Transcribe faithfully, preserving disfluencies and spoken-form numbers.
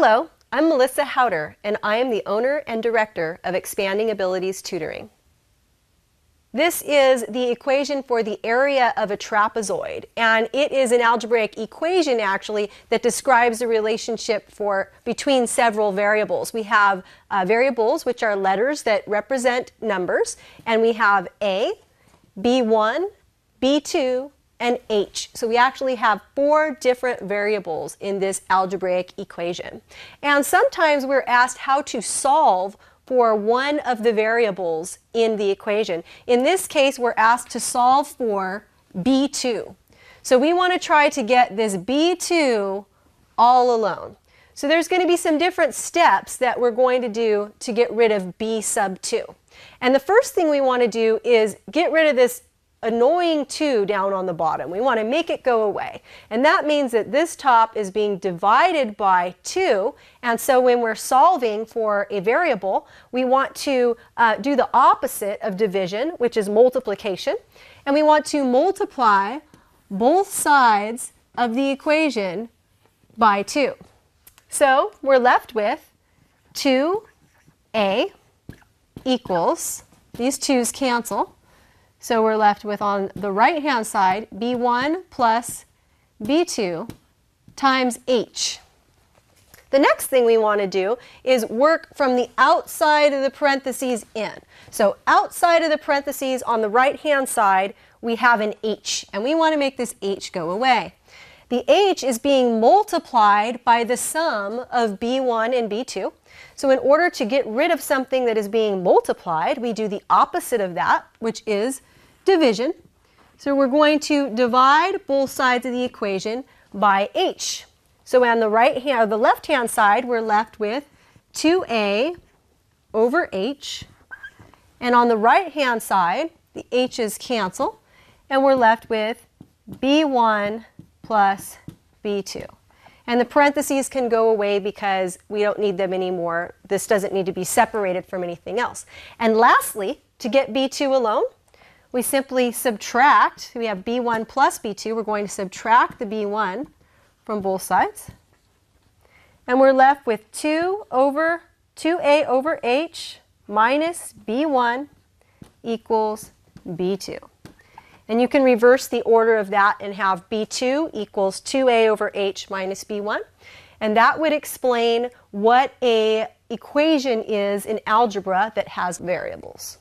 Hello, I'm Melissa Howder, and I am the owner and director of Expanding Abilities Tutoring. This is the equation for the area of a trapezoid, and it is an algebraic equation actually that describes the relationship for between several variables. We have uh, variables, which are letters that represent numbers, and we have A, B one, B two, and H. So we actually have four different variables in this algebraic equation. And sometimes we're asked how to solve for one of the variables in the equation. In this case, we're asked to solve for B two. So we want to try to get this B two all alone. So there's going to be some different steps that we're going to do to get rid of B sub two. And the first thing we want to do is get rid of this annoying two down on the bottom. We want to make it go away. And that means that this top is being divided by two. And so when we're solving for a variable, we want to uh, do the opposite of division, which is multiplication. And we want to multiply both sides of the equation by two. So we're left with two A equals, these two's cancel, so we're left with, on the right-hand side, B one plus B two times H. The next thing we want to do is work from the outside of the parentheses in. So outside of the parentheses on the right-hand side, we have an H, and we want to make this H go away. The H is being multiplied by the sum of B one and B two. So in order to get rid of something that is being multiplied, we do the opposite of that, which is division. So we're going to divide both sides of the equation by H. So on the right hand, or the left-hand side, we're left with two A over H. And on the right-hand side, the H's cancel, and we're left with B one plus B two. And the parentheses can go away because we don't need them anymore. This doesn't need to be separated from anything else. And lastly, to get B two alone, we simply subtract. We have B one plus B two. We're going to subtract the B one from both sides. And we're left with two over two A over H minus B one equals B two. And you can reverse the order of that and have B two equals two A over H minus B one. And that would explain what an equation is in algebra that has variables.